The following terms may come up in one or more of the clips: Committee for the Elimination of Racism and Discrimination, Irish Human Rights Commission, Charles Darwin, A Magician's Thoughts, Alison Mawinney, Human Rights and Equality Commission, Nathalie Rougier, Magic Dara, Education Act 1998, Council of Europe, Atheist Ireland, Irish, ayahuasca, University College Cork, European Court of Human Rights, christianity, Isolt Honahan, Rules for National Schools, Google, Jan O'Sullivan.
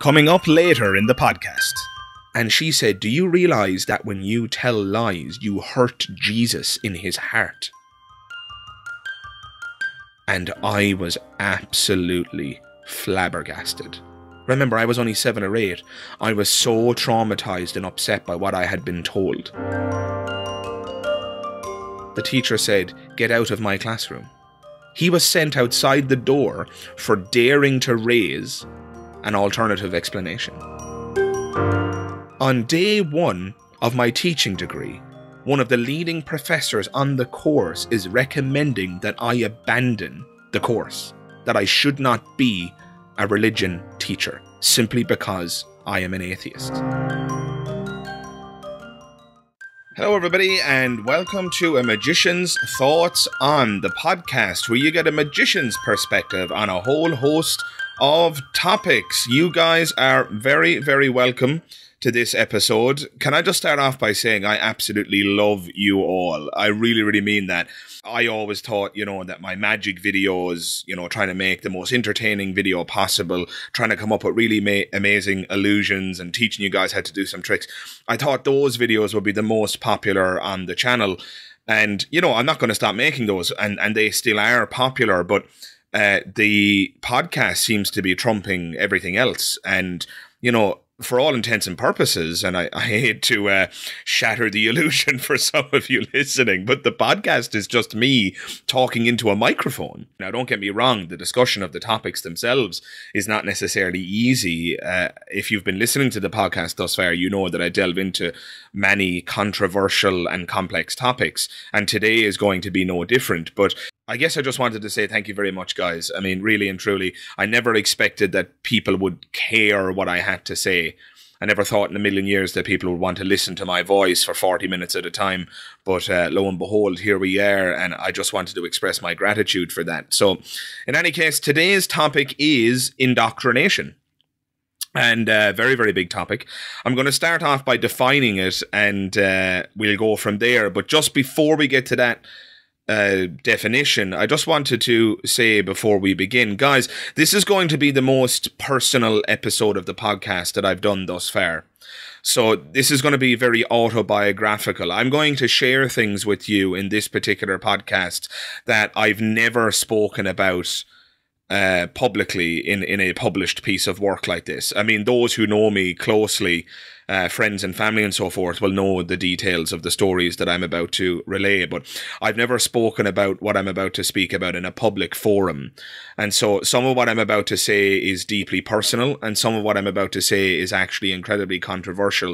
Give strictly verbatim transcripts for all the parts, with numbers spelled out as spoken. coming up later in the podcast. And she said, do you realise that when you tell lies, you hurt Jesus in his heart? And I was absolutely flabbergasted. Remember, I was only seven or eight. I was so traumatised and upset by what I had been told. The teacher said, get out of my classroom. He was sent outside the door for daring to raise an alternative explanation. On day one of my teaching degree, one of the leading professors on the course is recommending that I abandon the course, that I should not be a religion teacher, simply because I am an atheist. Hello everybody, and welcome to A Magician's Thoughts On, the podcast where you get a magician's perspective on a whole host of topics. You guys are very, very welcome to this episode. Can I just start off by saying I absolutely love you all. I really, really mean that. I always thought, you know, that my magic videos, you know, trying to make the most entertaining video possible, trying to come up with really ma- amazing illusions and teaching you guys how to do some tricks. I thought those videos would be the most popular on the channel. And, you know, I'm not going to stop making those, and, and they still are popular, but uh, the podcast seems to be trumping everything else. And, you know, for all intents and purposes, and I, I hate to uh, shatter the illusion for some of you listening, but the podcast is just me talking into a microphone. Now, don't get me wrong, the discussion of the topics themselves is not necessarily easy. Uh, if you've been listening to the podcast thus far, you know that I delve into many controversial and complex topics, and today is going to be no different. But I guess I just wanted to say thank you very much, guys. I mean, really and truly, I never expected that people would care what I had to say. I never thought in a million years that people would want to listen to my voice for forty minutes at a time. But uh, lo and behold, here we are, and I just wanted to express my gratitude for that. So in any case, today's topic is indoctrination. And a uh, very, very big topic. I'm going to start off by defining it, and uh, we'll go from there. But just before we get to that Uh, definition, I just wanted to say before we begin, guys, this is going to be the most personal episode of the podcast that I've done thus far. So this is going to be very autobiographical. I'm going to share things with you in this particular podcast that I've never spoken about uh, publicly in, in a published piece of work like this. I mean, those who know me closely, Uh, friends and family and so forth, will know the details of the stories that I'm about to relay, but I've never spoken about what I'm about to speak about in a public forum. And so some of what I'm about to say is deeply personal, and some of what I'm about to say is actually incredibly controversial.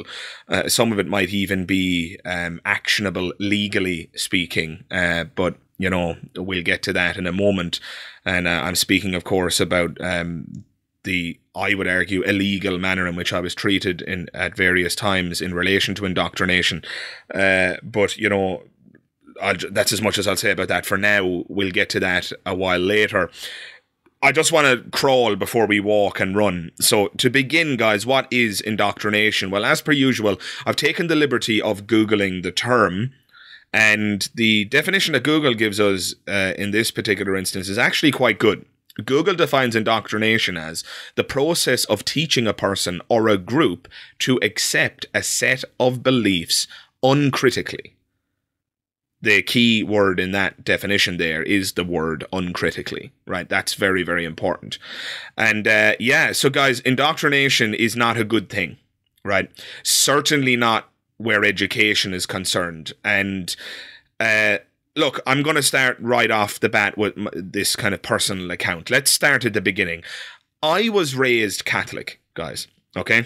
Uh, some of it might even be um, actionable, legally speaking, uh, but you know, we'll get to that in a moment. And uh, I'm speaking, of course, about um, the, I would argue, illegal manner in which I was treated in at various times in relation to indoctrination. Uh, but, you know, I'll, that's as much as I'll say about that for now. We'll get to that a while later. I just want to crawl before we walk and run. So to begin, guys, what is indoctrination? Well, as per usual, I've taken the liberty of Googling the term. And the definition that Google gives us uh, in this particular instance is actually quite good. Google defines indoctrination as the process of teaching a person or a group to accept a set of beliefs uncritically. The key word in that definition there is the word uncritically, right? That's very, very important. And uh, yeah, so guys, indoctrination is not a good thing, right? Certainly not where education is concerned. And uh look, I'm going to start right off the bat with this kind of personal account. Let's start at the beginning. I was raised Catholic, guys, okay?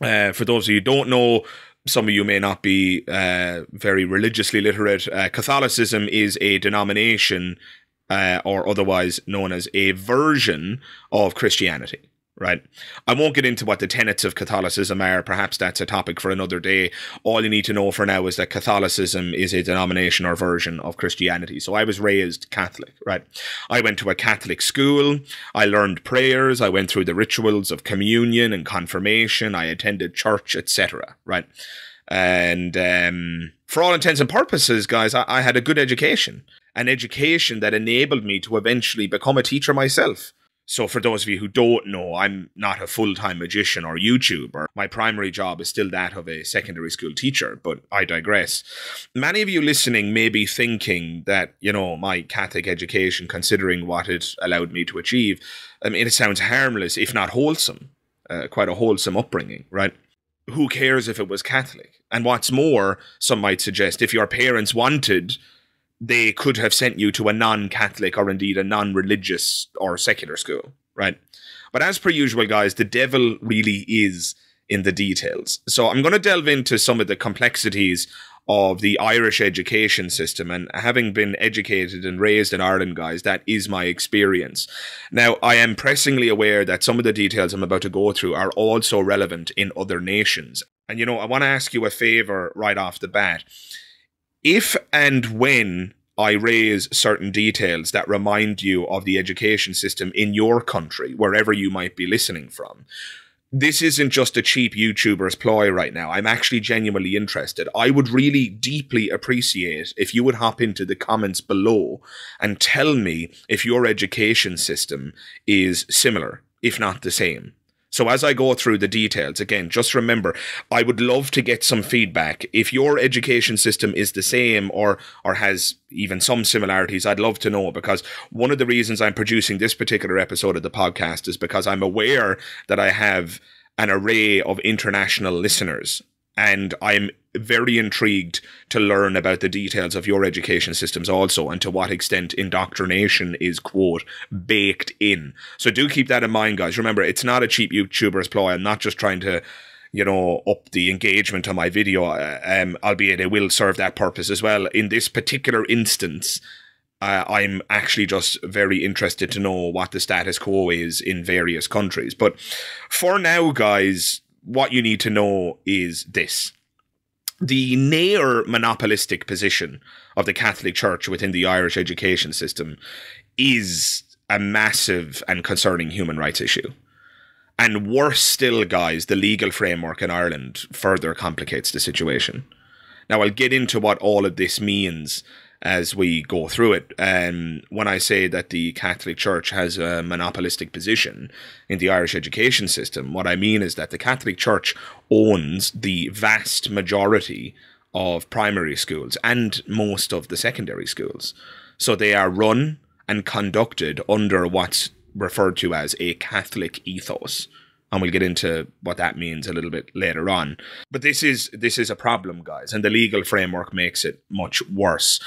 Uh, for those of you who don't know, some of you may not be uh, very religiously literate. Uh, Catholicism is a denomination uh, or otherwise known as a version of Christianity. Right. I won't get into what the tenets of Catholicism are. Perhaps that's a topic for another day. All you need to know for now is that Catholicism is a denomination or version of Christianity. So I was raised Catholic, right? I went to a Catholic school. I learned prayers. I went through the rituals of communion and confirmation. I attended church, et cetera. Right. And um, for all intents and purposes, guys, I, I had a good education, an education that enabled me to eventually become a teacher myself. So for those of you who don't know, I'm not a full-time magician or YouTuber. My primary job is still that of a secondary school teacher, but I digress. Many of you listening may be thinking that, you know, my Catholic education, considering what it allowed me to achieve, I mean, it sounds harmless, if not wholesome, uh, quite a wholesome upbringing, right? Who cares if it was Catholic? And what's more, some might suggest, if your parents wanted, they could have sent you to a non-Catholic or indeed a non-religious or secular school, right? But as per usual, guys, the devil really is in the details. So I'm going to delve into some of the complexities of the Irish education system, and having been educated and raised in Ireland, guys, that is my experience. Now, I am pressingly aware that some of the details I'm about to go through are also relevant in other nations. And, you know, I want to ask you a favor right off the bat. If and when I raise certain details that remind you of the education system in your country, wherever you might be listening from, this isn't just a cheap YouTuber's ploy right now. I'm actually genuinely interested. I would really deeply appreciate if you would hop into the comments below and tell me if your education system is similar, if not the same. So as I go through the details, again, just remember, I would love to get some feedback. If your education system is the same or or has even some similarities, I'd love to know, because one of the reasons I'm producing this particular episode of the podcast is because I'm aware that I have an array of international listeners, and I'm very intrigued to learn about the details of your education systems also, and to what extent indoctrination is, quote, baked in. So do keep that in mind, guys. Remember, it's not a cheap YouTuber's ploy. I'm not just trying to, you know, up the engagement on my video, um, albeit it will serve that purpose as well. In this particular instance, Uh, I'm actually just very interested to know what the status quo is in various countries. But for now, guys, what you need to know is this. The near monopolistic position of the Catholic Church within the Irish education system is a massive and concerning human rights issue. And worse still, guys, the legal framework in Ireland further complicates the situation. Now, I'll get into what all of this means as we go through it. Um, when I say that the Catholic Church has a monopolistic position in the Irish education system, what I mean is that the Catholic Church owns the vast majority of primary schools and most of the secondary schools. So they are run and conducted under what's referred to as a Catholic ethos. And we'll get into what that means a little bit later on. But this is this is a problem, guys, and the legal framework makes it much worse.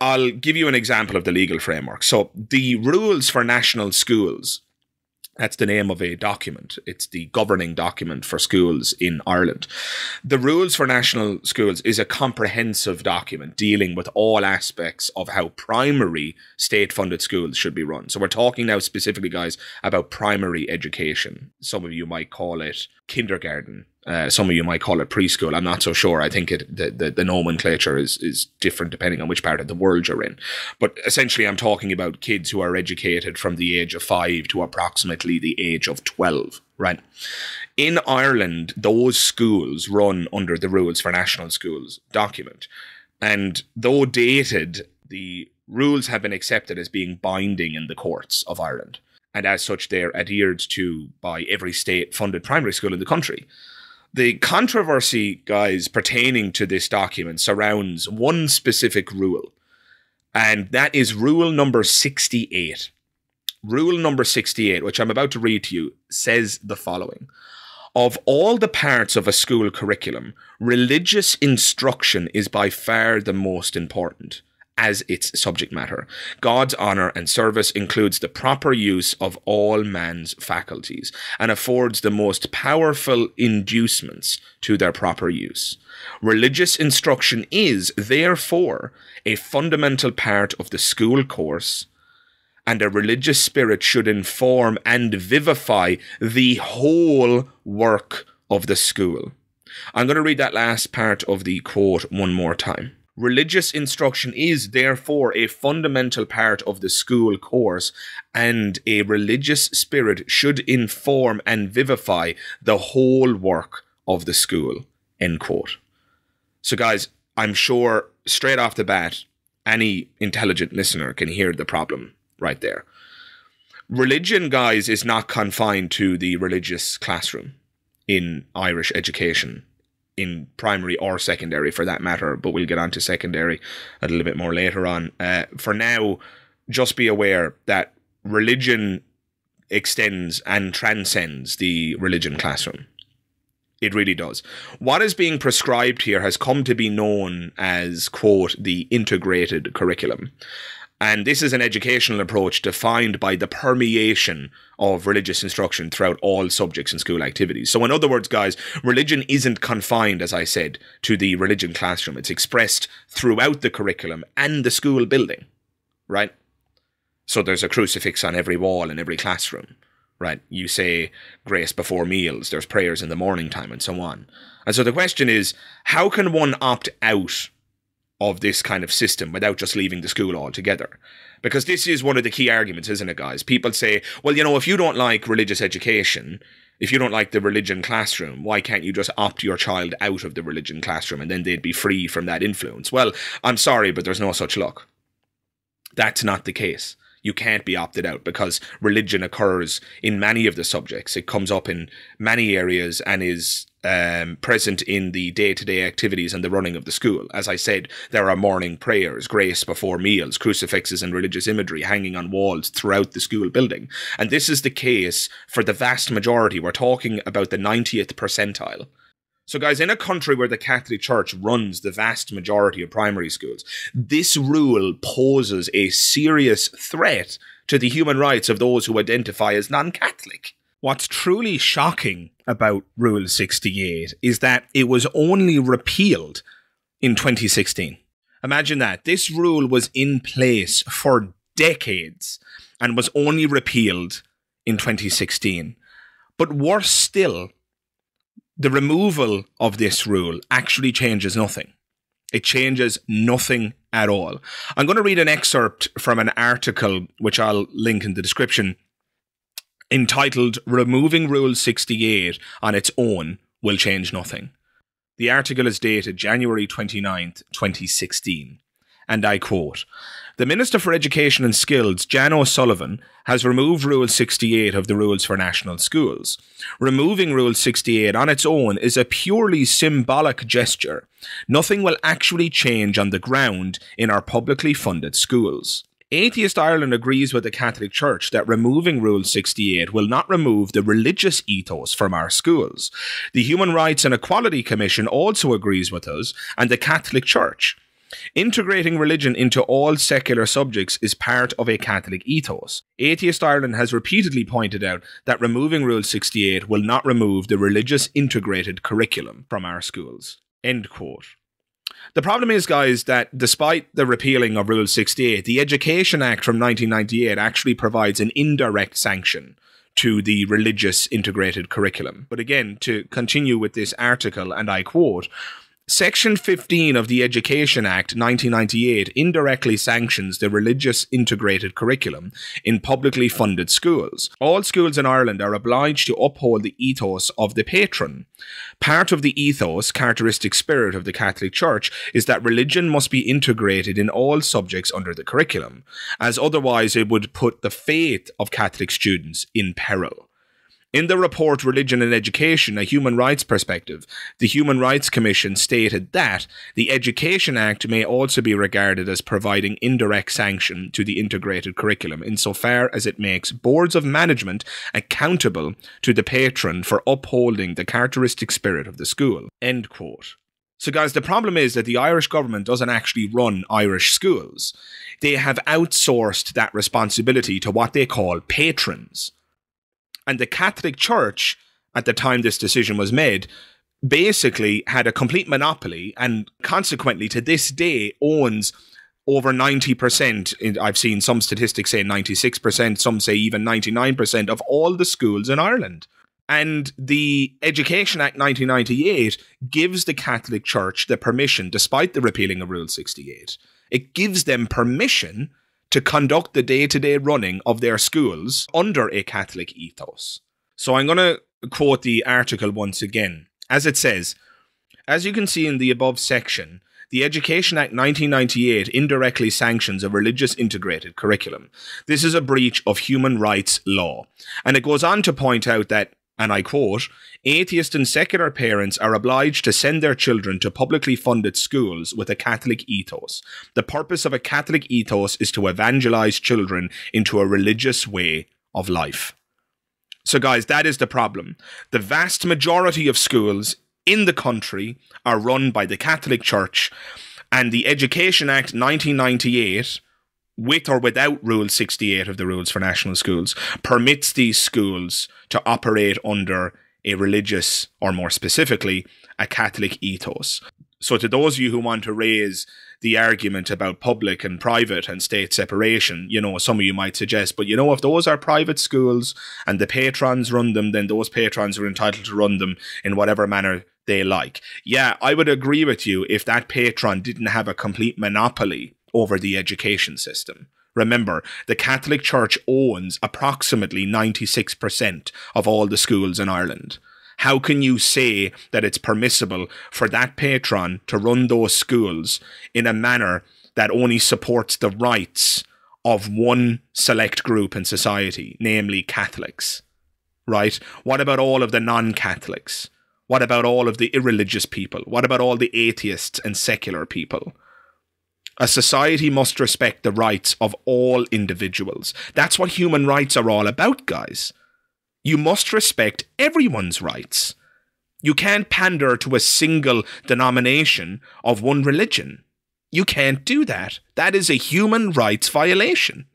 I'll give you an example of the legal framework. So the Rules for National Schools, that's the name of a document. It's the governing document for schools in Ireland. The Rules for National Schools is a comprehensive document dealing with all aspects of how primary state-funded schools should be run. So we're talking now specifically, guys, about primary education. Some of you might call it kindergarten. Uh, some of you might call it preschool. I'm not so sure. I think it, the, the, the nomenclature is, is different depending on which part of the world you're in. But essentially, I'm talking about kids who are educated from the age of five to approximately the age of twelve, right? In Ireland, those schools run under the Rules for National Schools document. And though dated, the rules have been accepted as being binding in the courts of Ireland. And as such, they're adhered to by every state-funded primary school in the country. The controversy, guys, pertaining to this document surrounds one specific rule, and that is rule number sixty-eight. Rule number sixty-eight, which I'm about to read to you, says the following. Of all the parts of a school curriculum, religious instruction is by far the most important as its subject matter. God's honour and service includes the proper use of all man's faculties and affords the most powerful inducements to their proper use. Religious instruction is, therefore, a fundamental part of the school course, and a religious spirit should inform and vivify the whole work of the school. I'm going to read that last part of the quote one more time. Religious instruction is, therefore, a fundamental part of the school course, and a religious spirit should inform and vivify the whole work of the school, end quote. So, guys, I'm sure straight off the bat, any intelligent listener can hear the problem right there. religion, guys, is not confined to the religious classroom in Irish education, in primary or secondary for that matter, but we'll get on to secondary a little bit more later on. Uh, for now, just be aware that religion extends and transcends the religion classroom. It really does. What is being prescribed here has come to be known as, quote, the integrated curriculum. And this is an educational approach defined by the permeation of religious instruction throughout all subjects and school activities. So in other words, guys, religion isn't confined, as I said, to the religion classroom. It's expressed throughout the curriculum and the school building, right? So there's a crucifix on every wall in every classroom, right? You say grace before meals, there's prayers in the morning time, and so on. And so the question is, how can one opt out of this kind of system without just leaving the school altogether? Because this is one of the key arguments, isn't it, guys? People say, well, you know, if you don't like religious education, if you don't like the religion classroom, why can't you just opt your child out of the religion classroom and then they'd be free from that influence? Well, I'm sorry, but there's no such luck. That's not the case. You can't be opted out because religion occurs in many of the subjects. It comes up in many areas and is um, present in the day-to-day activities and the running of the school. As I said, there are morning prayers, grace before meals, crucifixes and religious imagery hanging on walls throughout the school building. And this is the case for the vast majority. We're talking about the ninetieth percentile. So guys, in a country where the Catholic Church runs the vast majority of primary schools, this rule poses a serious threat to the human rights of those who identify as non-Catholic. What's truly shocking about Rule sixty-eight is that it was only repealed in twenty sixteen. Imagine that. This rule was in place for decades and was only repealed in twenty sixteen. But worse still, the removal of this rule actually changes nothing. It changes nothing at all. I'm going to read an excerpt from an article, which I'll link in the description, entitled, "Removing Rule sixty-eight on its own will change nothing." The article is dated January twenty-ninth, twenty sixteen. And I quote, "The Minister for Education and Skills, Jan O'Sullivan, has removed Rule sixty-eight of the Rules for National Schools. Removing Rule sixty-eight on its own is a purely symbolic gesture. Nothing will actually change on the ground in our publicly funded schools. Atheist Ireland agrees with the Catholic Church that removing Rule sixty-eight will not remove the religious ethos from our schools. The Human Rights and Equality Commission also agrees with us and the Catholic Church. Integrating religion into all secular subjects is part of a Catholic ethos. Atheist Ireland has repeatedly pointed out that removing Rule sixty-eight will not remove the religious integrated curriculum from our schools." End quote. The problem is, guys, that despite the repealing of Rule sixty-eight, the Education Act from nineteen ninety-eight actually provides an indirect sanction to the religious integrated curriculum. But again, to continue with this article, and I quote, "Section fifteen of the Education Act nineteen ninety-eight indirectly sanctions the religious integrated curriculum in publicly funded schools. All schools in Ireland are obliged to uphold the ethos of the patron. Part of the ethos, characteristic spirit of the Catholic Church, is that religion must be integrated in all subjects under the curriculum, as otherwise it would put the faith of Catholic students in peril. In the report Religion and Education, A Human Rights Perspective, the Human Rights Commission stated that the Education Act may also be regarded as providing indirect sanction to the integrated curriculum insofar as it makes boards of management accountable to the patron for upholding the characteristic spirit of the school." End quote. So guys, the problem is that the Irish government doesn't actually run Irish schools. They have outsourced that responsibility to what they call patrons. And the Catholic Church, at the time this decision was made, basically had a complete monopoly and consequently to this day owns over ninety percent, I've seen some statistics say ninety-six percent, some say even ninety-nine percent of all the schools in Ireland. And the Education Act nineteen ninety-eight gives the Catholic Church the permission, despite the repealing of Rule sixty-eight, it gives them permission to conduct the day-to-day running of their schools under a Catholic ethos. So I'm going to quote the article once again. As it says, "As you can see in the above section, The Education Act nineteen ninety-eight indirectly sanctions a religious integrated curriculum. This is a breach of human rights law. And it goes on to point out that, and I quote, atheist and secular parents are obliged to send their children to publicly funded schools with a Catholic ethos. The purpose of a Catholic ethos is to evangelize children into a religious way of life. So guys, that is the problem. The vast majority of schools in the country are run by the Catholic Church, and the Education Act nineteen ninety-eight, with or without Rule sixty-eight of the Rules for National Schools, permits these schools to operate under a religious, or more specifically, a Catholic ethos. So to those of you who want to raise the argument about public and private and state separation, you know, some of you might suggest, but you know, if those are private schools and the patrons run them, then those patrons are entitled to run them in whatever manner they like. Yeah, I would agree with you if that patron didn't have a complete monopoly over the education system. Remember, the Catholic Church owns approximately ninety-six percent of all the schools in Ireland. How can you say that it's permissible for that patron to run those schools in a manner that only supports the rights of one select group in society, namely Catholics, right? What about all of the non-Catholics? What about all of the irreligious people? What about all the atheists and secular people? A society must respect the rights of all individuals. That's what human rights are all about, guys. You must respect everyone's rights. You can't pander to a single denomination of one religion. You can't do that. That is a human rights violation.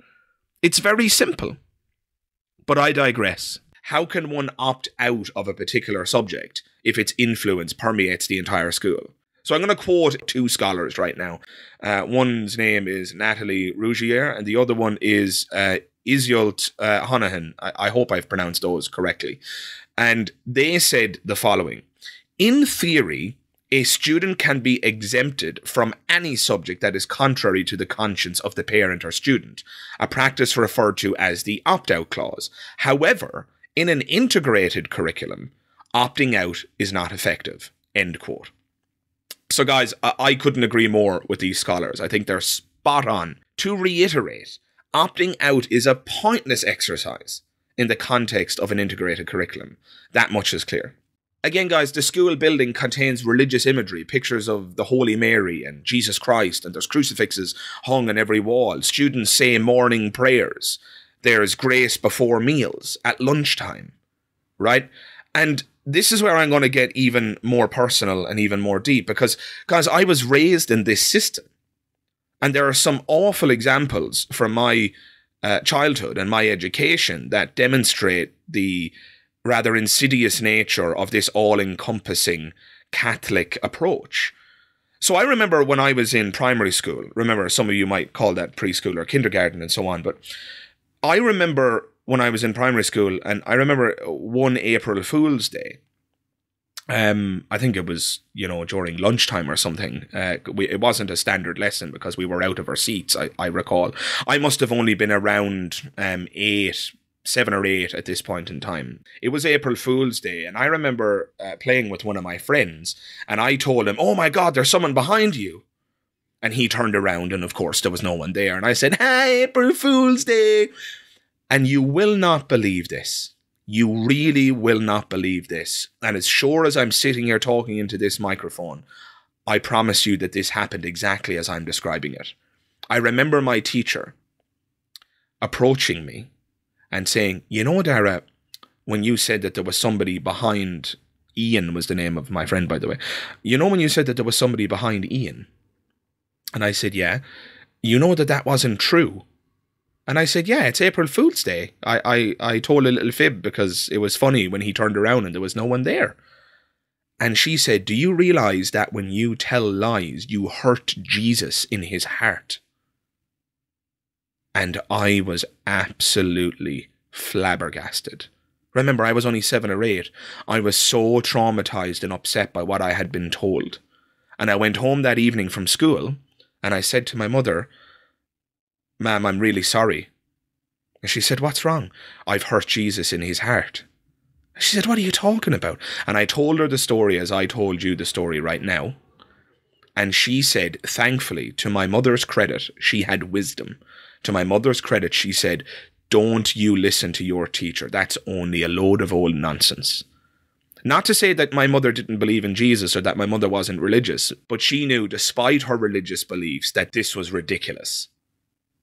It's very simple. But I digress. How can one opt out of a particular subject if its influence permeates the entire school? So I'm going to quote two scholars right now. Uh, one's name is Nathalie Rougier, and the other one is Uh, Isolt uh, Honahan. I, I hope I've pronounced those correctly. And they said the following. In theory, a student can be exempted from any subject that is contrary to the conscience of the parent or student, a practice referred to as the opt-out clause. However, in an integrated curriculum, opting out is not effective. End quote. So guys, I, I couldn't agree more with these scholars. I think they're spot on. To reiterate, opting out is a pointless exercise in the context of an integrated curriculum. That much is clear. Again, guys, the school building contains religious imagery, pictures of the Holy Mary and Jesus Christ, and there's crucifixes hung on every wall. Students say morning prayers. There is grace before meals, at lunchtime, right? And this is where I'm going to get even more personal and even more deep, because, guys, I was raised in this system. And there are some awful examples from my uh, childhood and my education that demonstrate the rather insidious nature of this all-encompassing Catholic approach. So I remember when I was in primary school, remember some of you might call that preschool or kindergarten and so on, but I remember when I was in primary school, and I remember one April Fool's Day. Um, I think it was, you know, during lunchtime or something. Uh, we, it wasn't a standard lesson because we were out of our seats, I, I recall. I must have only been around um, eight, seven or eight at this point in time. It was April Fool's Day, and I remember uh, playing with one of my friends, and I told him, "Oh my God, there's someone behind you." And he turned around, and of course there was no one there. And I said, "Hi, April Fool's Day." And you will not believe this. You really will not believe this. And as sure as I'm sitting here talking into this microphone, I promise you that this happened exactly as I'm describing it. I remember my teacher approaching me and saying, "You know, Dara, when you said that there was somebody behind Ian," was the name of my friend, by the way. "You know, when you said that there was somebody behind Ian." And I said, "Yeah." "You know that that wasn't true." And I said, "Yeah, it's April Fool's Day. I, I, I told a little fib because it was funny when he turned around and there was no one there." And she said, "Do you realize that when you tell lies, you hurt Jesus in his heart?" And I was absolutely flabbergasted. Remember, I was only seven or eight. I was so traumatized and upset by what I had been told. And I went home that evening from school and I said to my mother, "Ma'am, I'm really sorry." And she said, "What's wrong?" "I've hurt Jesus in his heart." She said, "What are you talking about?" And I told her the story as I told you the story right now. And she said, thankfully, to my mother's credit, she had wisdom. To my mother's credit, she said, don't you listen to your teacher. That's only a load of old nonsense. Not to say that my mother didn't believe in Jesus or that my mother wasn't religious, but she knew, despite her religious beliefs, that this was ridiculous.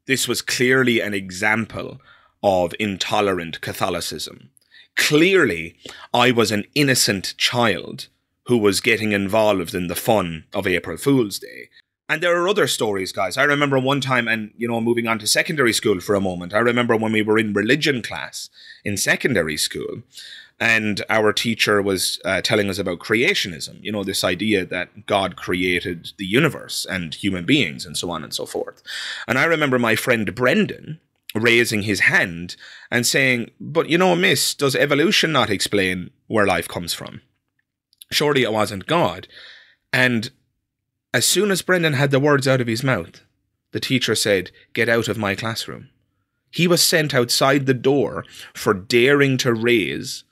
This was clearly an example of intolerant Catholicism. Clearly, I was an innocent child who was getting involved in the fun of April Fool's Day. And there are other stories, guys. I remember one time, and, you know, moving on to secondary school for a moment, I remember when we were in religion class in secondary school, and our teacher was uh, telling us about creationism, you know, this idea that God created the universe and human beings and so on and so forth. And I remember my friend Brendan raising his hand and saying, but, you know, miss, does evolution not explain where life comes from? Surely it wasn't God. And as soon as Brendan had the words out of his mouth, the teacher said, get out of my classroom. He was sent outside the door for daring to raise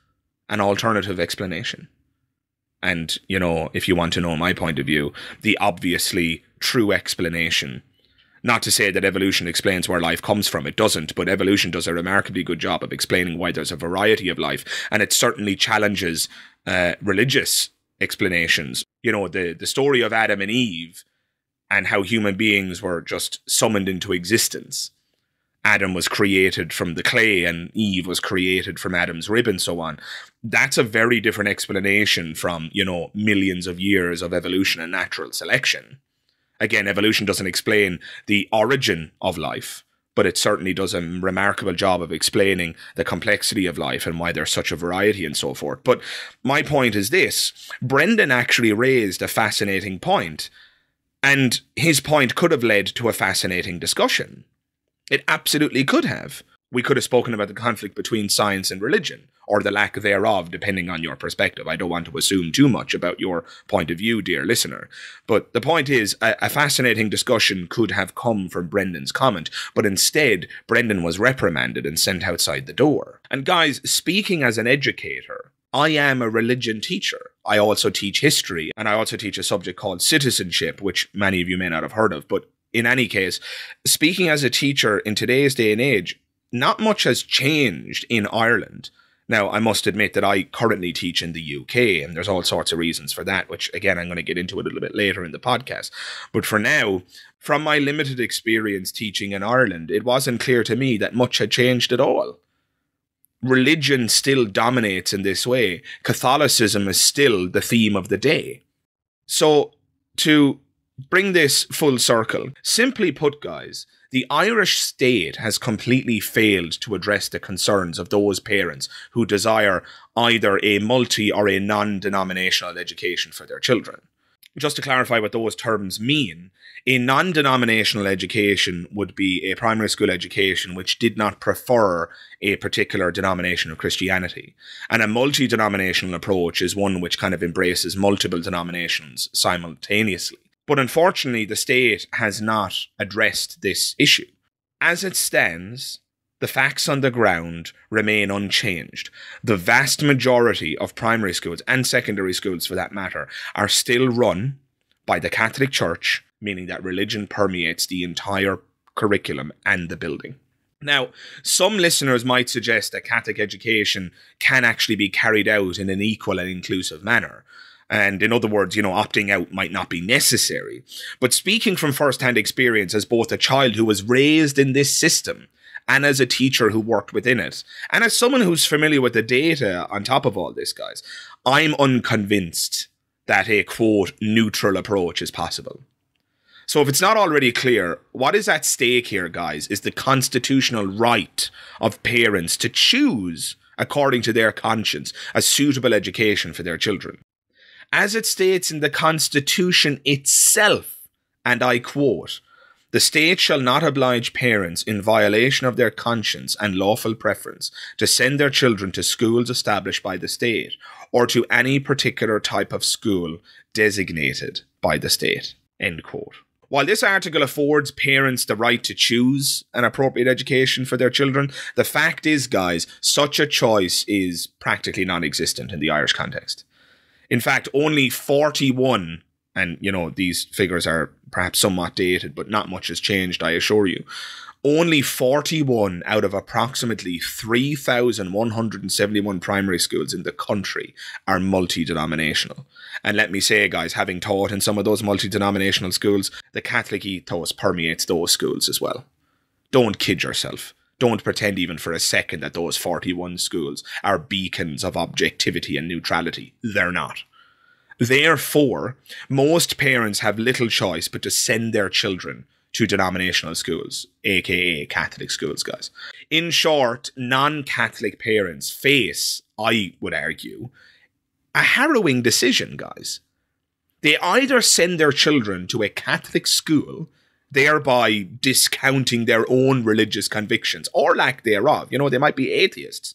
an alternative explanation. And, you know, if you want to know my point of view, the obviously true explanation, not to say that evolution explains where life comes from, it doesn't, but evolution does a remarkably good job of explaining why there's a variety of life, and it certainly challenges uh, religious explanations. You know, the, the story of Adam and Eve and how human beings were just summoned into existence. Adam was created from the clay and Eve was created from Adam's rib and so on. That's a very different explanation from, you know, millions of years of evolution and natural selection. Again, evolution doesn't explain the origin of life, but it certainly does a remarkable job of explaining the complexity of life and why there's such a variety and so forth. But my point is this, Brendan actually raised a fascinating point, and his point could have led to a fascinating discussion. It absolutely could have. We could have spoken about the conflict between science and religion, or the lack thereof, depending on your perspective. I don't want to assume too much about your point of view, dear listener. But the point is, a, a fascinating discussion could have come from Brendan's comment, but instead, Brendan was reprimanded and sent outside the door. And guys, speaking as an educator, I am a religion teacher. I also teach history, and I also teach a subject called citizenship, which many of you may not have heard of, but in any case, speaking as a teacher in today's day and age, not much has changed in Ireland. Now, I must admit that I currently teach in the U K, and there's all sorts of reasons for that, which, again, I'm going to get into a little bit later in the podcast. But for now, from my limited experience teaching in Ireland, it wasn't clear to me that much had changed at all. Religion still dominates in this way. Catholicism is still the theme of the day. So, to bring this full circle, simply put, guys, the Irish state has completely failed to address the concerns of those parents who desire either a multi or a non-denominational education for their children. Just to clarify what those terms mean, a non-denominational education would be a primary school education which did not prefer a particular denomination of Christianity. And a multi-denominational approach is one which kind of embraces multiple denominations simultaneously. But unfortunately, the state has not addressed this issue. As it stands, the facts on the ground remain unchanged. The vast majority of primary schools, and secondary schools for that matter, are still run by the Catholic Church, meaning that religion permeates the entire curriculum and the building. Now, some listeners might suggest that Catholic education can actually be carried out in an equal and inclusive manner. And in other words, you know, opting out might not be necessary. But speaking from first-hand experience as both a child who was raised in this system and as a teacher who worked within it, and as someone who's familiar with the data on top of all this, guys, I'm unconvinced that a, quote, neutral approach is possible. So if it's not already clear, what is at stake here, guys, is the constitutional right of parents to choose, according to their conscience, a suitable education for their children. As it states in the Constitution itself, and I quote, "The state shall not oblige parents in violation of their conscience and lawful preference to send their children to schools established by the state or to any particular type of school designated by the state." End quote. While this article affords parents the right to choose an appropriate education for their children, the fact is, guys, such a choice is practically non-existent in the Irish context. In fact, only forty-one and, you know, these figures are perhaps somewhat dated, but not much has changed, I assure you. Only forty-one out of approximately three thousand one hundred seventy-one primary schools in the country are multi-denominational. And let me say, guys, having taught in some of those multi-denominational schools, the Catholic ethos permeates those schools as well. Don't kid yourself. Don't pretend even for a second that those forty-one schools are beacons of objectivity and neutrality. They're not. Therefore, most parents have little choice but to send their children to denominational schools, aka Catholic schools, guys. In short, non-Catholic parents face, I would argue, a harrowing decision, guys. They either send their children to a Catholic school, thereby discounting their own religious convictions, or lack thereof, you know, they might be atheists,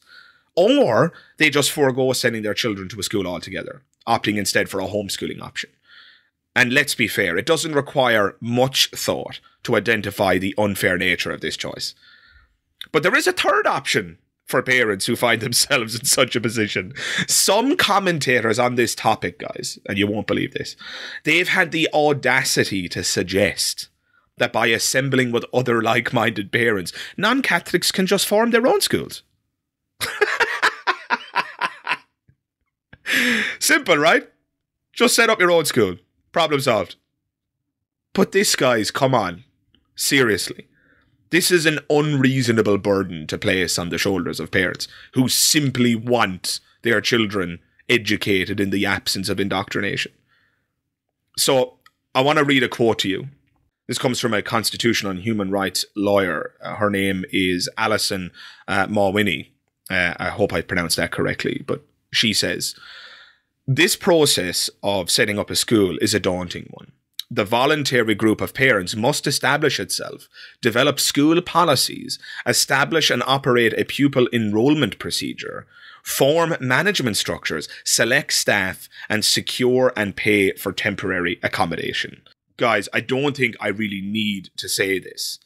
or they just forego sending their children to a school altogether, opting instead for a homeschooling option. And let's be fair, it doesn't require much thought to identify the unfair nature of this choice. But there is a third option for parents who find themselves in such a position. Some commentators on this topic, guys, and you won't believe this, they've had the audacity to suggest that by assembling with other like-minded parents, non-Catholics can just form their own schools. Simple, right? Just set up your own school. Problem solved. But this, guys, come on. Seriously. This is an unreasonable burden to place on the shoulders of parents who simply want their children educated in the absence of indoctrination. So, I want to read a quote to you. This comes from a constitutional and human rights lawyer. Uh, her name is Alison uh, Mawinney. Uh, I hope I pronounced that correctly, but she says, "This process of setting up a school is a daunting one. The voluntary group of parents must establish itself, develop school policies, establish and operate a pupil enrollment procedure, form management structures, select staff, and secure and pay for temporary accommodation." Guys, I don't think I really need to say this,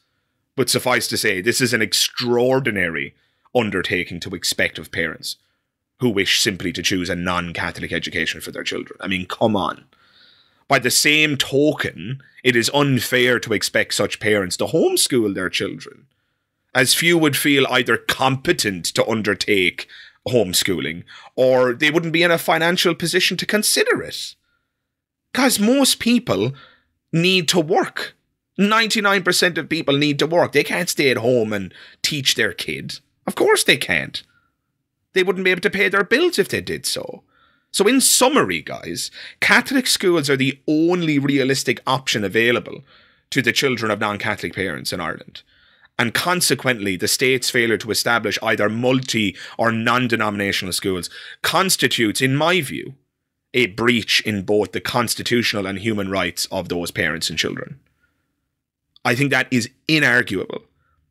but suffice to say, this is an extraordinary undertaking to expect of parents who wish simply to choose a non-Catholic education for their children. I mean, come on. By the same token, it is unfair to expect such parents to homeschool their children, as few would feel either competent to undertake homeschooling, or they wouldn't be in a financial position to consider it. Because most people need to work. ninety-nine percent of people need to work. They can't stay at home and teach their kid. Of course they can't. They wouldn't be able to pay their bills if they did so. So in summary, guys, Catholic schools are the only realistic option available to the children of non-Catholic parents in Ireland. And consequently, the state's failure to establish either multi- or non-denominational schools constitutes, in my view, a breach in both the constitutional and human rights of those parents and children. I think that is inarguable.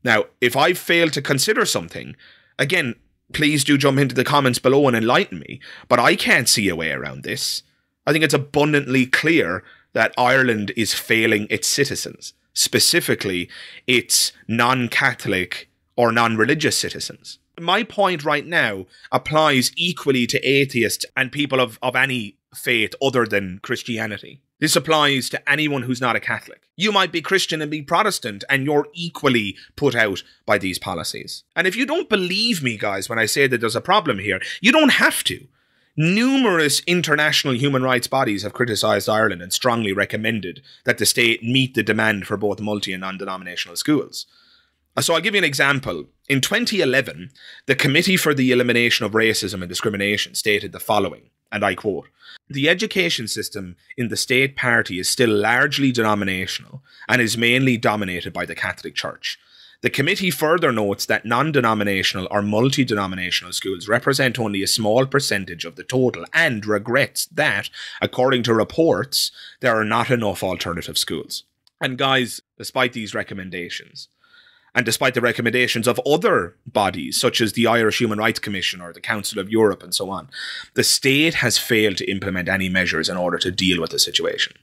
Now, if I fail to consider something, again, please do jump into the comments below and enlighten me, but I can't see a way around this. I think it's abundantly clear that Ireland is failing its citizens, specifically its non-Catholic or non-religious citizens. My point right now applies equally to atheists and people of, of any faith other than Christianity. This applies to anyone who's not a Catholic. You might be Christian and be Protestant, and you're equally put out by these policies. And if you don't believe me, guys, when I say that there's a problem here, you don't have to. Numerous international human rights bodies have criticised Ireland and strongly recommended that the state meet the demand for both multi- and non-denominational schools. So I'll give you an example. In twenty eleven, the Committee for the Elimination of Racism and Discrimination stated the following, and I quote, "The education system in the state party is still largely denominational and is mainly dominated by the Catholic Church. The committee further notes that non-denominational or multi-denominational schools represent only a small percentage of the total and regrets that, according to reports, there are not enough alternative schools." And guys, despite these recommendations, and despite the recommendations of other bodies, such as the Irish Human Rights Commission or the Council of Europe and so on, the state has failed to implement any measures in order to deal with the situation.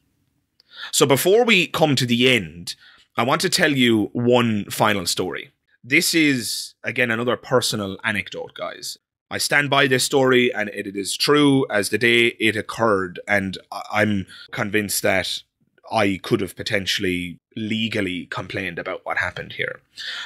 So before we come to the end, I want to tell you one final story. This is, again, another personal anecdote, guys. I stand by this story, and it, it is true as the day it occurred. And I'm convinced that I could have potentially legally complained about what happened here.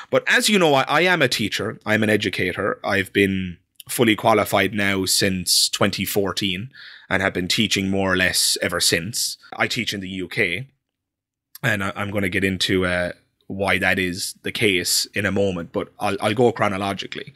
But as you know, I, I am a teacher. I'm an educator. I've been fully qualified now since twenty fourteen and have been teaching more or less ever since. I teach in the U K, and I, I'm going to get into uh, why that is the case in a moment, but I'll, I'll go chronologically.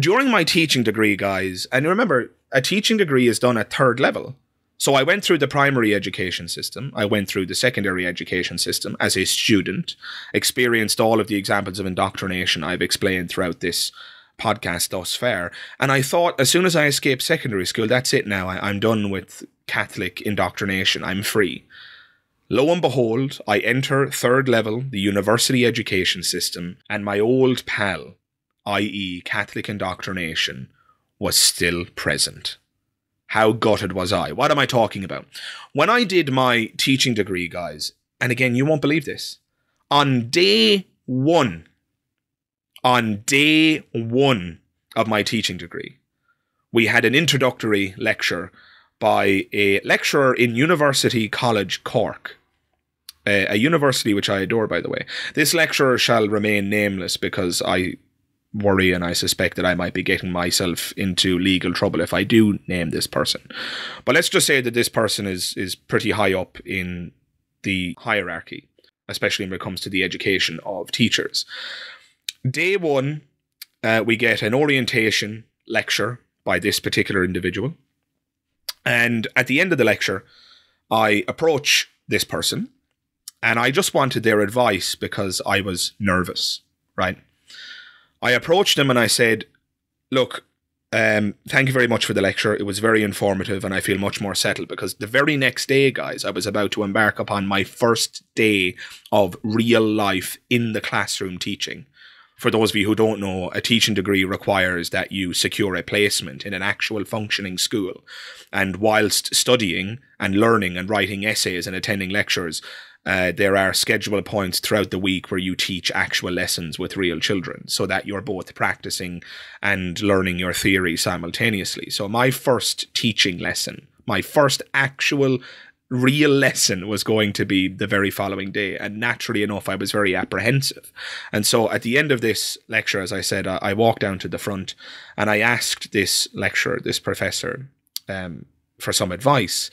During my teaching degree, guys, and remember, a teaching degree is done at third level. So I went through the primary education system. I went through the secondary education system as a student, experienced all of the examples of indoctrination I've explained throughout this podcast thus far. And I thought, as soon as I escaped secondary school, that's it now. I, I'm done with Catholic indoctrination. I'm free. Lo and behold, I enter third level, the university education system, and my old pal, that is Catholic indoctrination, was still present. How gutted was I? What am I talking about? When I did my teaching degree, guys, and again, you won't believe this, on day one, on day one of my teaching degree, we had an introductory lecture by a lecturer in University College Cork, a, a university which I adore, by the way. This lecturer shall remain nameless because I worry and I suspect that I might be getting myself into legal trouble if I do name this person. But let's just say that this person is is pretty high up in the hierarchy, especially when it comes to the education of teachers. Day one, uh, we get an orientation lecture by this particular individual. And at the end of the lecture, I approach this person and I just wanted their advice because I was nervous, right? I approached him and I said, look, um, thank you very much for the lecture. It was very informative and I feel much more settled, because the very next day, guys, I was about to embark upon my first day of real life in the classroom teaching. For those of you who don't know, a teaching degree requires that you secure a placement in an actual functioning school. And whilst studying and learning and writing essays and attending lectures, Uh, there are schedule points throughout the week where you teach actual lessons with real children so that you're both practicing and learning your theory simultaneously. So my first teaching lesson, my first actual real lesson, was going to be the very following day. And naturally enough, I was very apprehensive. And so at the end of this lecture, as I said, I, I walked down to the front and I asked this lecturer, this professor, um, for some advice.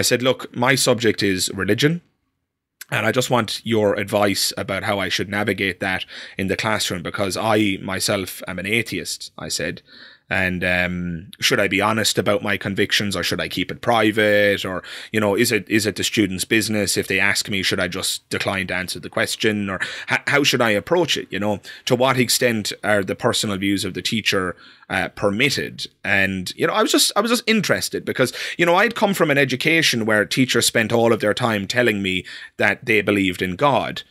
I said, look, my subject is religion, and I just want your advice about how I should navigate that in the classroom, because I myself am an atheist, I said. And um, should I be honest about my convictions, or should I keep it private? Or, you know, is it is it the student's business? If they ask me, should I just decline to answer the question? Or how should I approach it? You know, to what extent are the personal views of the teacher uh, permitted? And, you know, I was just I was just interested because, you know, I'd come from an education where teachers spent all of their time telling me that they believed in God.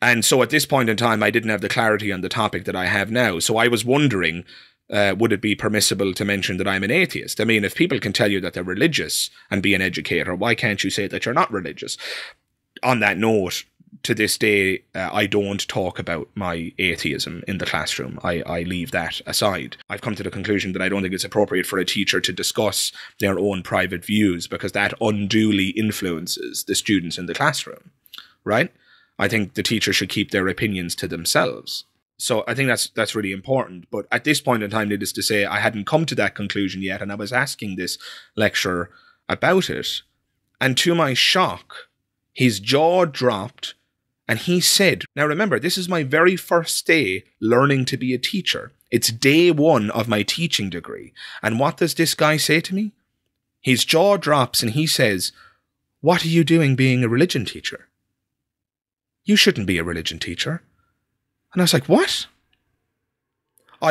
And so at this point in time, I didn't have the clarity on the topic that I have now. So I was wondering, Uh, would it be permissible to mention that I'm an atheist? I mean, if people can tell you that they're religious and be an educator, why can't you say that you're not religious? On that note, to this day, uh, I don't talk about my atheism in the classroom. I, I leave that aside. I've come to the conclusion that I don't think it's appropriate for a teacher to discuss their own private views, because that unduly influences the students in the classroom, right? I think the teacher should keep their opinions to themselves. So I think that's that's really important. But at this point in time, needless to say, I hadn't come to that conclusion yet. And I was asking this lecturer about it. And to my shock, his jaw dropped. And he said, now remember, this is my very first day learning to be a teacher. It's day one of my teaching degree. And what does this guy say to me? His jaw drops and he says, what are you doing being a religion teacher? You shouldn't be a religion teacher. And I was like, what?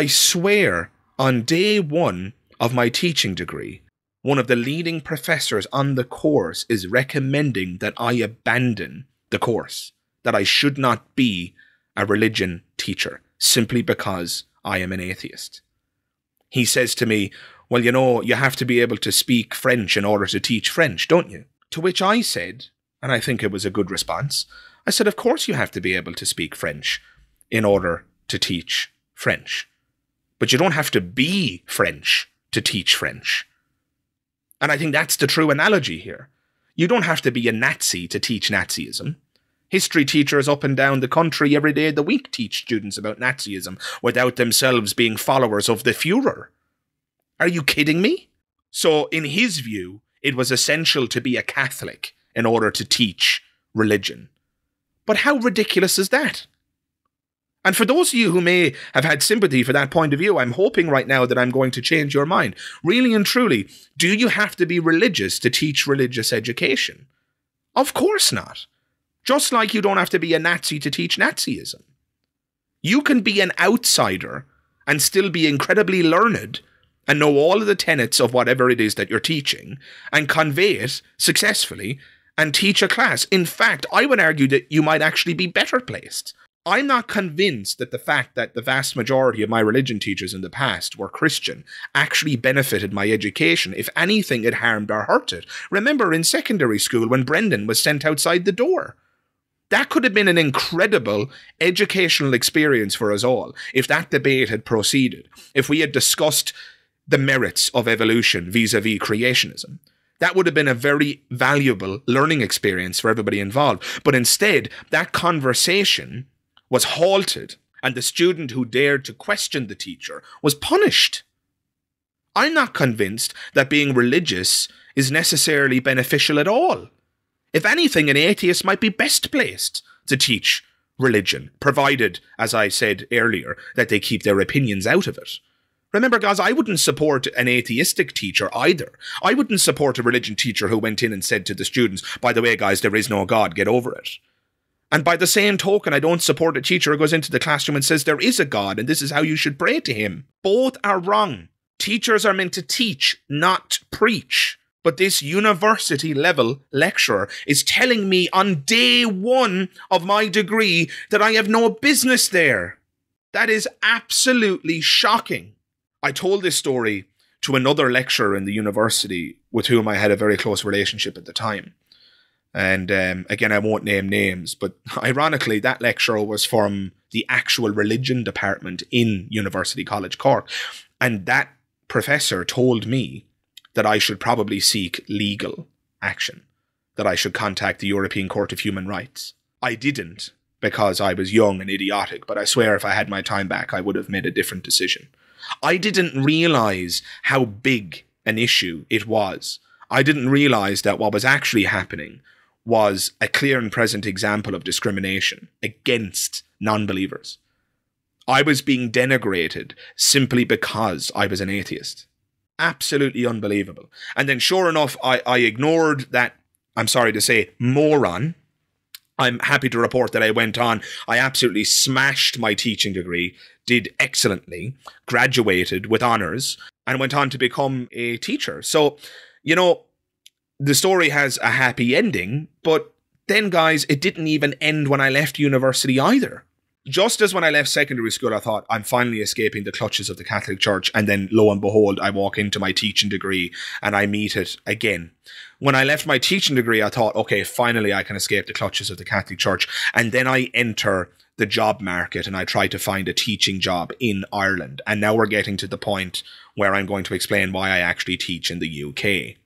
I swear, on day one of my teaching degree, one of the leading professors on the course is recommending that I abandon the course, that I should not be a religion teacher simply because I am an atheist. He says to me, well, you know, you have to be able to speak French in order to teach French, don't you? To which I said, and I think it was a good response, I said, of course you have to be able to speak French in order to teach French, but you don't have to be French to teach French. And I think that's the true analogy here. You don't have to be a Nazi to teach Nazism. History teachers up and down the country every day of the week teach students about Nazism without themselves being followers of the Führer. Are you kidding me? So in his view, it was essential to be a Catholic in order to teach religion. But how ridiculous is that? And for those of you who may have had sympathy for that point of view, I'm hoping right now that I'm going to change your mind. Really and truly, do you have to be religious to teach religious education? Of course not. Just like you don't have to be a Nazi to teach Nazism. You can be an outsider and still be incredibly learned and know all of the tenets of whatever it is that you're teaching and convey it successfully and teach a class. In fact, I would argue that you might actually be better placed. I'm not convinced that the fact that the vast majority of my religion teachers in the past were Christian actually benefited my education. If anything, it harmed or hurt it. Remember in secondary school when Brendan was sent outside the door. That could have been an incredible educational experience for us all if that debate had proceeded, if we had discussed the merits of evolution vis-a-vis creationism. That would have been a very valuable learning experience for everybody involved. But instead, that conversation was halted, and the student who dared to question the teacher was punished. I'm not convinced that being religious is necessarily beneficial at all. If anything, an atheist might be best placed to teach religion, provided, as I said earlier, that they keep their opinions out of it. Remember, guys, I wouldn't support an atheistic teacher either. I wouldn't support a religion teacher who went in and said to the students, by the way, guys, there is no God, get over it. And by the same token, I don't support a teacher who goes into the classroom and says there is a God and this is how you should pray to him. Both are wrong. Teachers are meant to teach, not preach. But this university-level lecturer is telling me on day one of my degree that I have no business there. That is absolutely shocking. I told this story to another lecturer in the university with whom I had a very close relationship at the time. And um, again, I won't name names, but ironically, that lecturer was from the actual religion department in University College Cork. And that professor told me that I should probably seek legal action, that I should contact the European Court of Human Rights. I didn't because I was young and idiotic, but I swear if I had my time back, I would have made a different decision. I didn't realize how big an issue it was. I didn't realize that what was actually happening was a clear and present example of discrimination against non-believers. I was being denigrated simply because I was an atheist. Absolutely unbelievable. And then sure enough, I, I ignored that, I'm sorry to say, moron. I'm happy to report that I went on. I absolutely smashed my teaching degree, did excellently, graduated with honours, and went on to become a teacher. So, you know, the story has a happy ending, but then, guys, it didn't even end when I left university either. Just as when I left secondary school, I thought, I'm finally escaping the clutches of the Catholic Church. And then, lo and behold, I walk into my teaching degree and I meet it again. When I left my teaching degree, I thought, okay, finally I can escape the clutches of the Catholic Church. And then I enter the job market and I try to find a teaching job in Ireland. And now we're getting to the point where I'm going to explain why I actually teach in the U K.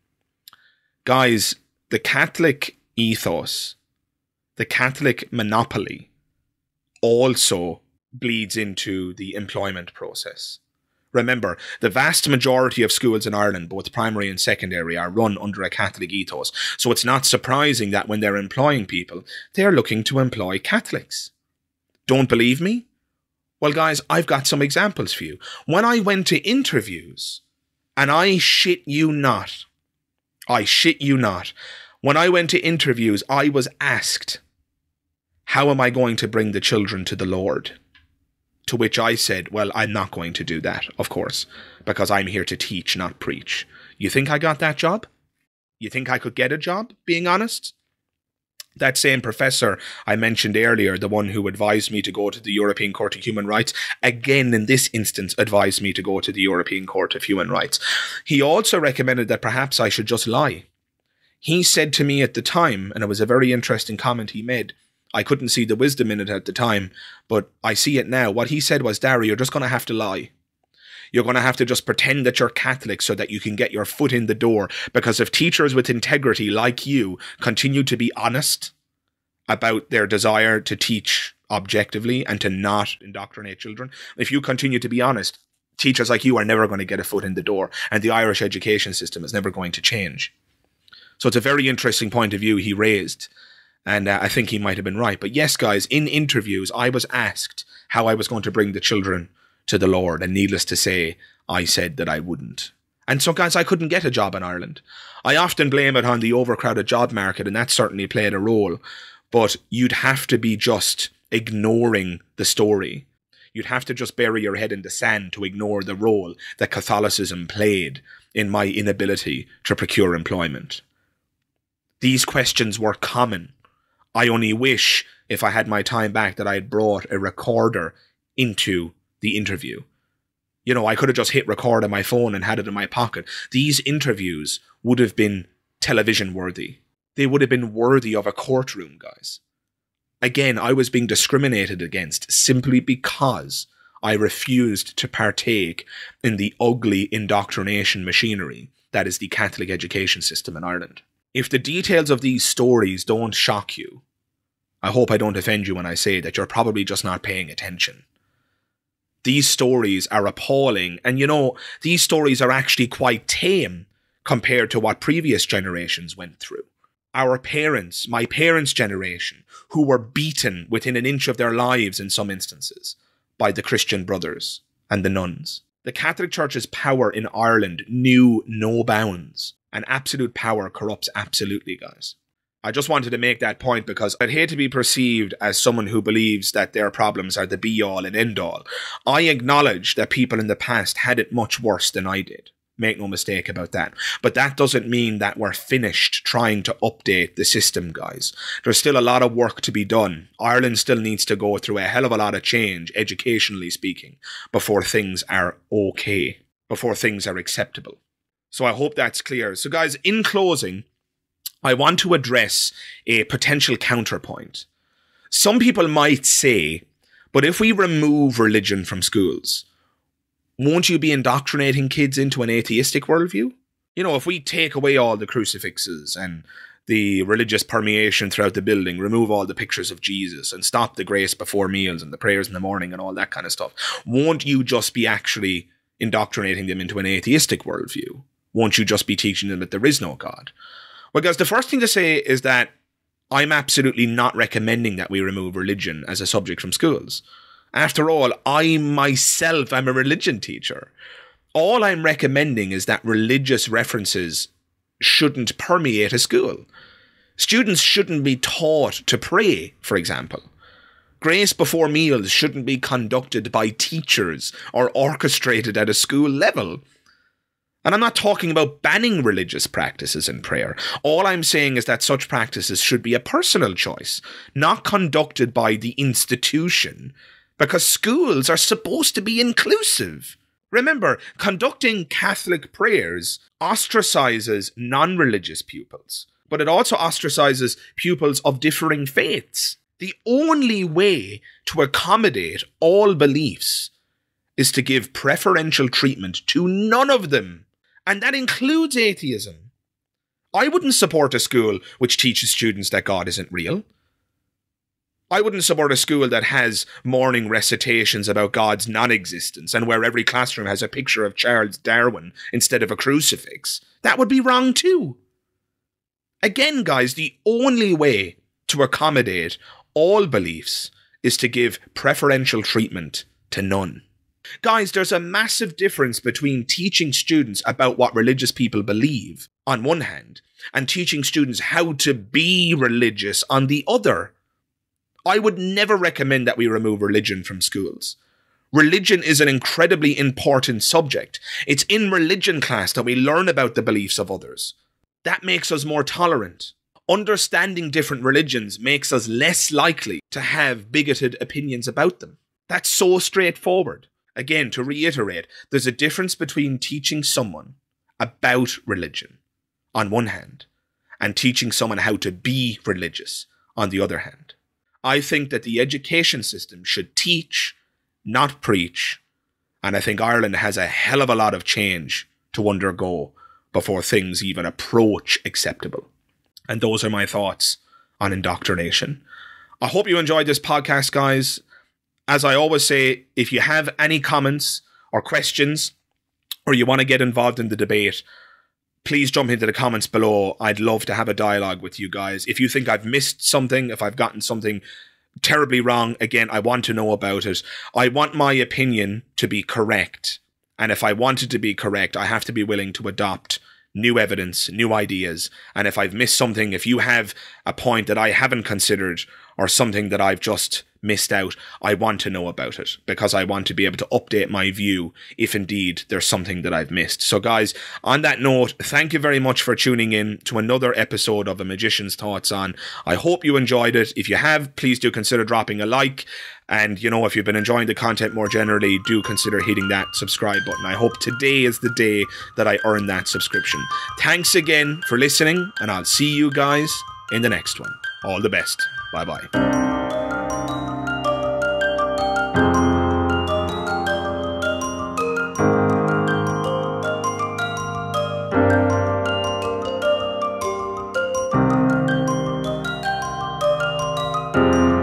Guys, the Catholic ethos, the Catholic monopoly, also bleeds into the employment process. Remember, the vast majority of schools in Ireland, both primary and secondary, are run under a Catholic ethos. So it's not surprising that when they're employing people, they're looking to employ Catholics. Don't believe me? Well, guys, I've got some examples for you. When I went to interviews, and I shit you not, I shit you not, when I went to interviews, I was asked, how am I going to bring the children to the Lord? To which I said, well, I'm not going to do that, of course, because I'm here to teach, not preach. You think I got that job? You think I could get a job, being honest? That same professor I mentioned earlier, the one who advised me to go to the European Court of Human Rights, again, in this instance, advised me to go to the European Court of Human Rights. He also recommended that perhaps I should just lie. He said to me at the time, and it was a very interesting comment he made, I couldn't see the wisdom in it at the time, but I see it now. What he said was, Darry, you're just going to have to lie. You're going to have to just pretend that you're Catholic so that you can get your foot in the door. Because if teachers with integrity like you continue to be honest about their desire to teach objectively and to not indoctrinate children, if you continue to be honest, teachers like you are never going to get a foot in the door, and the Irish education system is never going to change. So it's a very interesting point of view he raised, and uh, I think he might have been right. But yes, guys, in interviews, I was asked how I was going to bring the children to the Lord, and needless to say, I said that I wouldn't. And so, guys, I couldn't get a job in Ireland. I often blame it on the overcrowded job market, and that certainly played a role, but you'd have to be just ignoring the story. You'd have to just bury your head in the sand to ignore the role that Catholicism played in my inability to procure employment. These questions were common. I only wish, if I had my time back, that I had brought a recorder into the interview. You know, I could have just hit record on my phone and had it in my pocket. These interviews would have been television worthy. They would have been worthy of a courtroom, guys. Again, I was being discriminated against simply because I refused to partake in the ugly indoctrination machinery that is the Catholic education system in Ireland. If the details of these stories don't shock you, I hope I don't offend you when I say that you're probably just not paying attention. These stories are appalling, and you know, these stories are actually quite tame compared to what previous generations went through. Our parents, my parents' generation, who were beaten within an inch of their lives in some instances by the Christian brothers and the nuns. The Catholic Church's power in Ireland knew no bounds, and absolute power corrupts absolutely, guys. I just wanted to make that point because I'd hate to be perceived as someone who believes that their problems are the be-all and end-all. I acknowledge that people in the past had it much worse than I did. Make no mistake about that. But that doesn't mean that we're finished trying to update the system, guys. There's still a lot of work to be done. Ireland still needs to go through a hell of a lot of change, educationally speaking, before things are okay, before things are acceptable. So I hope that's clear. So guys, in closing, I want to address a potential counterpoint. Some people might say, but if we remove religion from schools, won't you be indoctrinating kids into an atheistic worldview? You know, if we take away all the crucifixes and the religious permeation throughout the building, remove all the pictures of Jesus and stop the grace before meals and the prayers in the morning and all that kind of stuff, won't you just be actually indoctrinating them into an atheistic worldview? Won't you just be teaching them that there is no God? Well, guys, the first thing to say is that I'm absolutely not recommending that we remove religion as a subject from schools. After all, I myself am a religion teacher. All I'm recommending is that religious references shouldn't permeate a school. Students shouldn't be taught to pray, for example. Grace before meals shouldn't be conducted by teachers or orchestrated at a school level. And I'm not talking about banning religious practices in prayer. All I'm saying is that such practices should be a personal choice, not conducted by the institution. Because schools are supposed to be inclusive. Remember, conducting Catholic prayers ostracizes non-religious pupils, but it also ostracizes pupils of differing faiths. The only way to accommodate all beliefs is to give preferential treatment to none of them, and that includes atheism. I wouldn't support a school which teaches students that God isn't real. I wouldn't support a school that has morning recitations about God's non-existence and where every classroom has a picture of Charles Darwin instead of a crucifix. That would be wrong too. Again, guys, the only way to accommodate all beliefs is to give preferential treatment to none. Guys, there's a massive difference between teaching students about what religious people believe on one hand and teaching students how to be religious on the other. I would never recommend that we remove religion from schools. Religion is an incredibly important subject. It's in religion class that we learn about the beliefs of others. That makes us more tolerant. Understanding different religions makes us less likely to have bigoted opinions about them. That's so straightforward. Again, to reiterate, there's a difference between teaching someone about religion on one hand and teaching someone how to be religious on the other hand. I think that the education system should teach, not preach, And I think Ireland has a hell of a lot of change to undergo before things even approach acceptable. And those are my thoughts on indoctrination. I hope you enjoyed this podcast, guys. As I always say, if you have any comments or questions, or you want to get involved in the debate, please jump into the comments below. I'd love to have a dialogue with you guys. If you think I've missed something, if I've gotten something terribly wrong, again, I want to know about it. I want my opinion to be correct. And if I want it to be correct, I have to be willing to adopt new evidence, new ideas. And if I've missed something, if you have a point that I haven't considered or something that I've just missed out, I want to know about it, because I want to be able to update my view if indeed there's something that I've missed. So guys, on that note, thank you very much for tuning in to another episode of A Magician's Thoughts On. I hope you enjoyed it. If you have, please do consider dropping a like. And, you know, if you've been enjoying the content more generally, do consider hitting that subscribe button. I hope today is the day that I earn that subscription. Thanks again for listening, and I'll see you guys in the next one. All the best. Bye-bye. Thank you.